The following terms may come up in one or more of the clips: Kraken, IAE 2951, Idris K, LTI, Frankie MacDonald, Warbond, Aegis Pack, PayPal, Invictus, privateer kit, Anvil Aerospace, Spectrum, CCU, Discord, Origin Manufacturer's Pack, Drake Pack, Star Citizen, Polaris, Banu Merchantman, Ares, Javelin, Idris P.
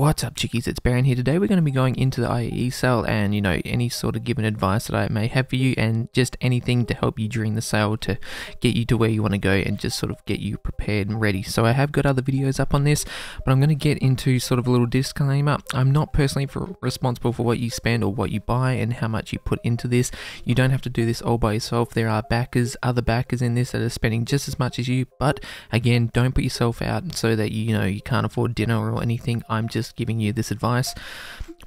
What's up, chickies? It's Baron here. Today we're going to be going into the IAE sale and, you know, any sort of given advice that I may have for you and just anything to help you during the sale to get you to where you want to go and just sort of get you prepared and ready. So I have got other videos up on this, but I'm going to get into sort of a little disclaimer. I'm not personally responsible for what you spend or what you buy and how much you put into this. You don't have to do this all by yourself. There are backers, other backers in this that are spending just as much as you, but again, don't put yourself out so that, you know, you can't afford dinner or anything. I'm just giving you this advice.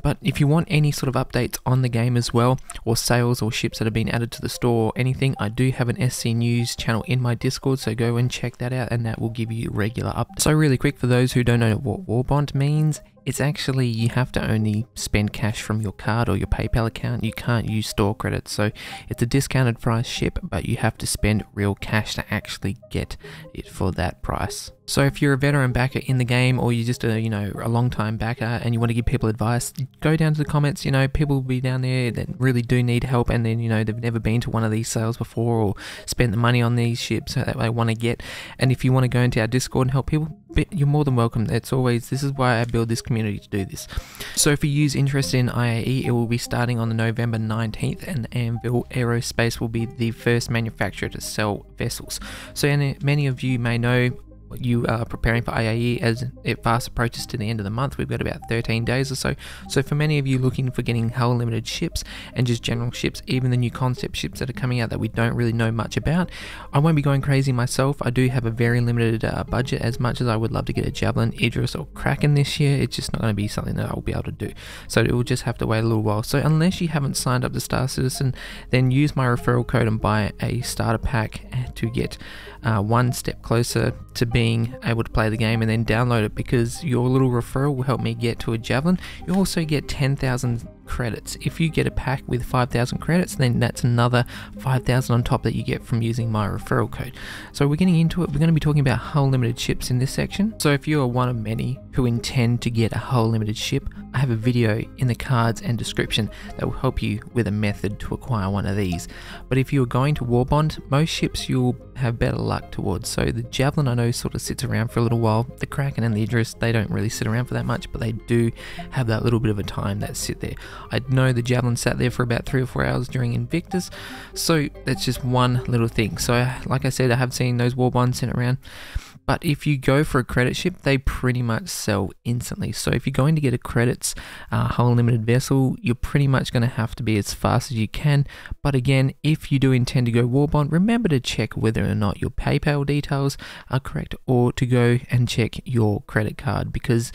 But if you want any sort of updates on the game as well, or sales or ships that have been added to the store or anything, I do have an SC News channel in my Discord, so go and check that out and that will give you regular updates. So really quick, for those who don't know what Warbond means, it's actually you have to only spend cash from your card or your PayPal account. You can't use store credit, so it's a discounted price ship, but you have to spend real cash to actually get it for that price. So if you're a veteran backer in the game, or you're just a, you know, a long time backer and you want to give people advice, go down to the comments. You know, people will be down there that really do need help, and then, you know, they've never been to one of these sales before or spent the money on these ships that they want to get. And if you want to go into our Discord and help people, you're more than welcome. It's always, this is why I build this community to do this. So if you are interested in IAE, it will be starting on the November 19th, and Anvil Aerospace will be the first manufacturer to sell vessels. So many of you may know you are preparing for IAE as it fast approaches to the end of the month. We've got about 13 days or so. So for many of you looking for getting hull limited ships and just general ships, even the new concept ships that are coming out that we don't really know much about, I won't be going crazy myself. I do have a very limited budget. As much as I would love to get a Javelin, Idris or Kraken this year, it's just not going to be something that I'll be able to do. So it will just have to wait a little while. So unless you haven't signed up to Star Citizen, then use my referral code and buy a starter pack to get one step closer to being able to play the game, and then download it, because your little referral will help me get to a Javelin. You also get 10,000 credits. If you get a pack with 5,000 credits, then that's another 5,000 on top that you get from using my referral code. So we're getting into it. We're going to be talking about hull limited ships in this section. So if you are one of many who intend to get a hull limited ship, I have a video in the cards and description that will help you with a method to acquire one of these. But if you're going to Warbond, most ships you'll have better luck towards. So the Javelin, I know, sort of sits around for a little while. The Kraken and the Idris, they don't really sit around for that much, but they do have that little bit of a time that sit there. I know the Javelin sat there for about 3 or 4 hours during Invictus, so that's just one little thing. So like I said, I have seen those Warbonds sent around. But if you go for a credit ship, they pretty much sell instantly. So if you're going to get a credits hull limited vessel, you're pretty much going to have to be as fast as you can. But again, if you do intend to go Warbond, remember to check whether or not your PayPal details are correct, or to go and check your credit card, because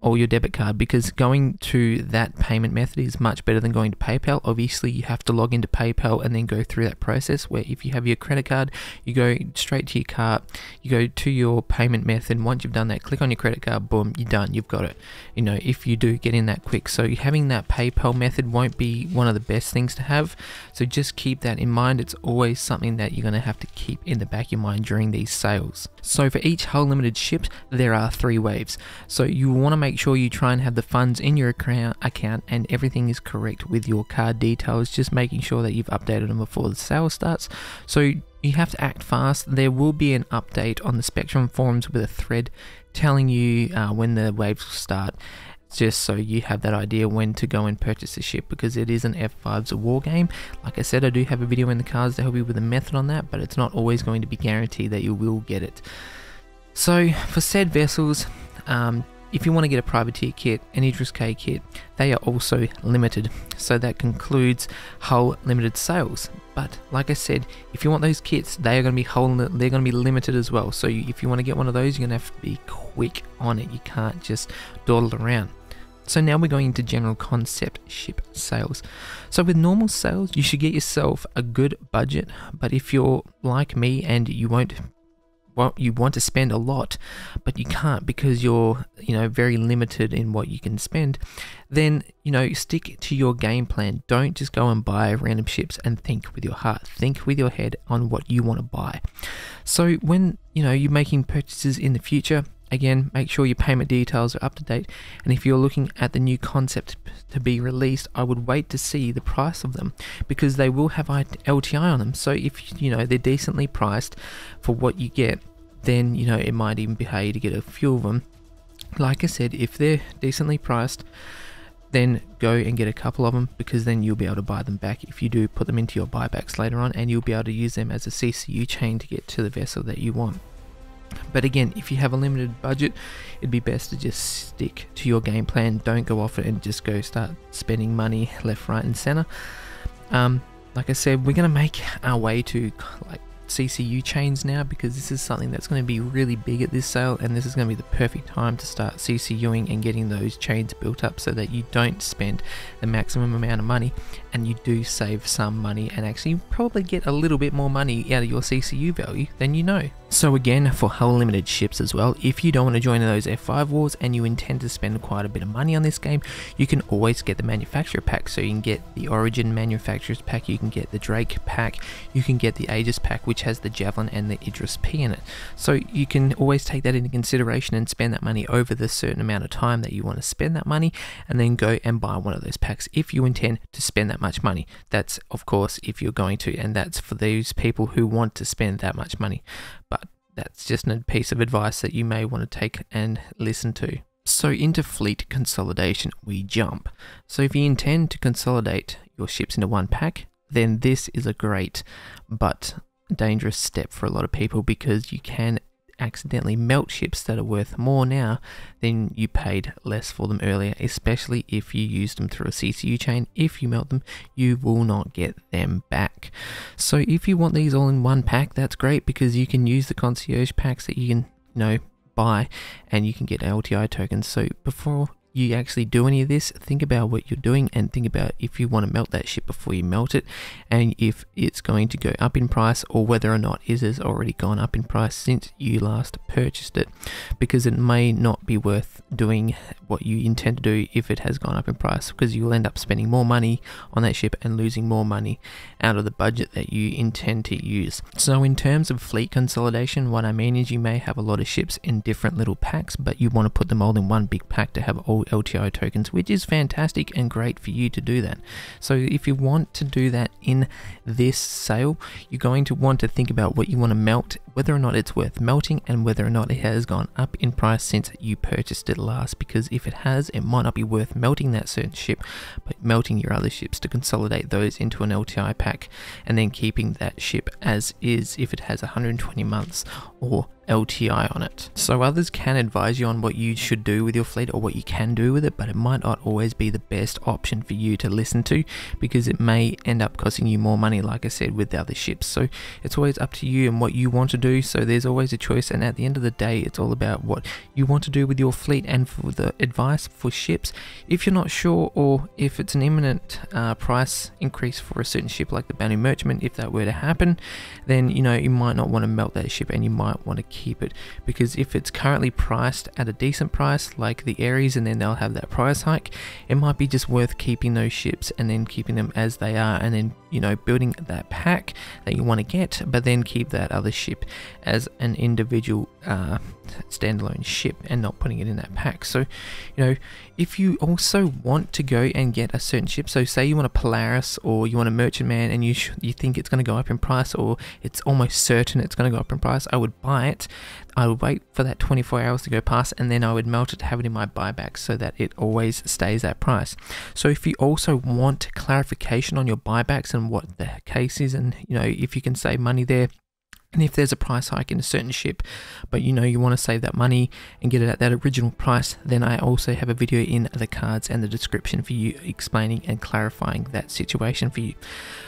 or your debit card, because going to that payment method is much better than going to PayPal. Obviously, you have to log into PayPal and then go through that process, where if you have your credit card, you go straight to your cart, you go to your payment method, and once you've done that, click on your credit card, boom, you're done, you've got it. You know, if you do get in that quick. So having that PayPal method won't be one of the best things to have. So just keep that in mind. It's always something that you're going to have to keep in the back of your mind during these sales. So for each hull limited ship, there are 3 waves. So you want to make sure you try and have the funds in your account and everything is correct with your card details, just making sure that you've updated them before the sale starts. So you have to act fast. There will be an update on the Spectrum forums with a thread telling you when the waves will start, just so you have that idea when to go and purchase the ship, because it is an F5's a war game. Like I said, I do have a video in the cards to help you with a method on that, but it's not always going to be guaranteed that you will get it. So for said vessels, if you want to get a privateer kit, an Idris K kit, they are also limited. So that concludes hull limited sales. But like I said, if you want those kits, they are going to be they're going to be limited as well. So if you want to get one of those, you're going to have to be quick on it. You can't just dawdle around. So now we're going into general concept ship sales. So with normal sales, you should get yourself a good budget. But if you're like me and you won't, well, you want to spend a lot, but you can't because you're, you know, very limited in what you can spend, then, you know, stick to your game plan. Don't just go and buy random ships and think with your heart. Think with your head on what you want to buy. So when, you know, you're making purchases in the future, again, make sure your payment details are up to date. And if you're looking at the new concept to be released, I would wait to see the price of them, because they will have LTI on them. So if, you know, they're decently priced for what you get, then, you know, it might even be how you to get a few of them like I said, if they're decently priced, then go and get a couple of them, because then you'll be able to buy them back if you do put them into your buybacks later on, and you'll be able to use them as a CCU chain to get to the vessel that you want. But again, if you have a limited budget, it'd be best to just stick to your game plan. Don't go off it and just go start spending money left, right and center. Like I said, we're going to make our way to like CCU chains now, because this is something that's going to be really big at this sale, and this is going to be the perfect time to start CCUing and getting those chains built up so that you don't spend the maximum amount of money and you do save some money and actually probably get a little bit more money out of your CCU value than you know. So again, for hull limited ships as well, if you don't want to join those F5 wars and you intend to spend quite a bit of money on this game, you can always get the manufacturer pack. So you can get the Origin Manufacturer's Pack, you can get the Drake Pack, you can get the Aegis Pack, which has the Javelin and the Idris P in it. So you can always take that into consideration and spend that money over the certain amount of time that you want to spend that money, and then go and buy one of those packs if you intend to spend that much money. That's of course if you're going to, and that's for those people who want to spend that much money. But that's just a piece of advice that you may want to take and listen to. So into fleet consolidation we jump. So if you intend to consolidate your ships into one pack, then this is a great but dangerous step for a lot of people, because you can accidentally melt ships that are worth more now than you paid less for them earlier, especially if you used them through a CCU chain. If you melt them, you will not get them back. So if you want these all in one pack, that's great, because you can use the concierge packs that you can, you know, buy, and you can get LTI tokens. So before you actually do any of this, think about what you're doing and think about if you want to melt that ship before you melt it, and if it's going to go up in price, or whether or not it has already gone up in price since you last purchased it, because it may not be worth doing what you intend to do if it has gone up in price, because you'll end up spending more money on that ship and losing more money out of the budget that you intend to use. So in terms of fleet consolidation, what I mean is you may have a lot of ships in different little packs, but you want to put them all in one big pack to have all LTI tokens, which is fantastic and great for you to do that. So if you want to do that in this sale, you're going to want to think about what you want to melt, whether or not it's worth melting, and whether or not it has gone up in price since you purchased it last, because if it has, it might not be worth melting that certain ship, but melting your other ships to consolidate those into an LTI pack, and then keeping that ship as is if it has 120 months or LTI on it. So others can advise you on what you should do with your fleet or what you can do with it, but it might not always be the best option for you to listen to, because it may end up costing you more money, like I said, with the other ships. So it's always up to you and what you want to do. So there's always a choice, and at the end of the day, it's all about what you want to do with your fleet. And for the advice for ships, if you're not sure, or if it's an imminent price increase for a certain ship like the Banu Merchantman, if that were to happen, then you know you might not want to melt that ship, and you might want to keep it, because if it's currently priced at a decent price like the Ares, and then they'll have that price hike, it might be just worth keeping those ships and then keeping them as they are, and then you know building that pack that you want to get, but then keep that other ship as an individual standalone ship and not putting it in that pack. So you know, if you also want to go and get a certain ship, so say you want a Polaris or you want a Merchantman, and you think it's going to go up in price, or it's almost certain it's going to go up in price, I would buy it. I would wait for that 24 hours to go past, and then I would melt it to have it in my buyback so that it always stays that price. So if you also want clarification on your buybacks and what the case is, and you know if you can save money there, and if there's a price hike in a certain ship, but you know you want to save that money and get it at that original price, then I also have a video in the cards and the description for you explaining and clarifying that situation for you.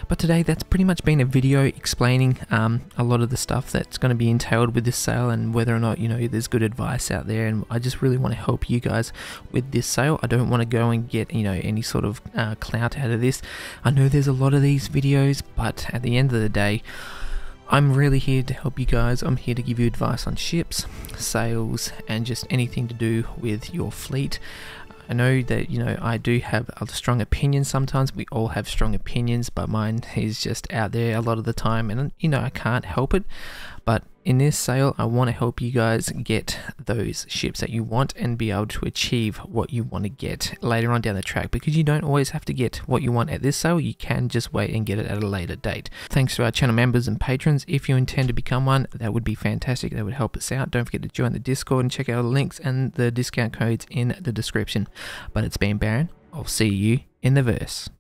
But today, that's pretty much been a video explaining a lot of the stuff that's going to be entailed with this sale, and whether or not you know there's good advice out there. And I just really want to help you guys with this sale. I don't want to go and get you know any sort of clout out of this. I know there's a lot of these videos, but at the end of the day, I'm really here to help you guys. I'm here to give you advice on ships, sales, and just anything to do with your fleet. I know that, you know, I do have a strong opinion sometimes. We all have strong opinions, but mine is just out there a lot of the time, and, you know, I can't help it. But In this sale, I want to help you guys get those ships that you want and be able to achieve what you want to get later on down the track, because you don't always have to get what you want at this sale. You can just wait and get it at a later date. Thanks to our channel members and patrons. If you intend to become one, that would be fantastic. That would help us out. Don't forget to join the Discord and check out the links and the discount codes in the description. But it's been Baron. I'll see you in the verse.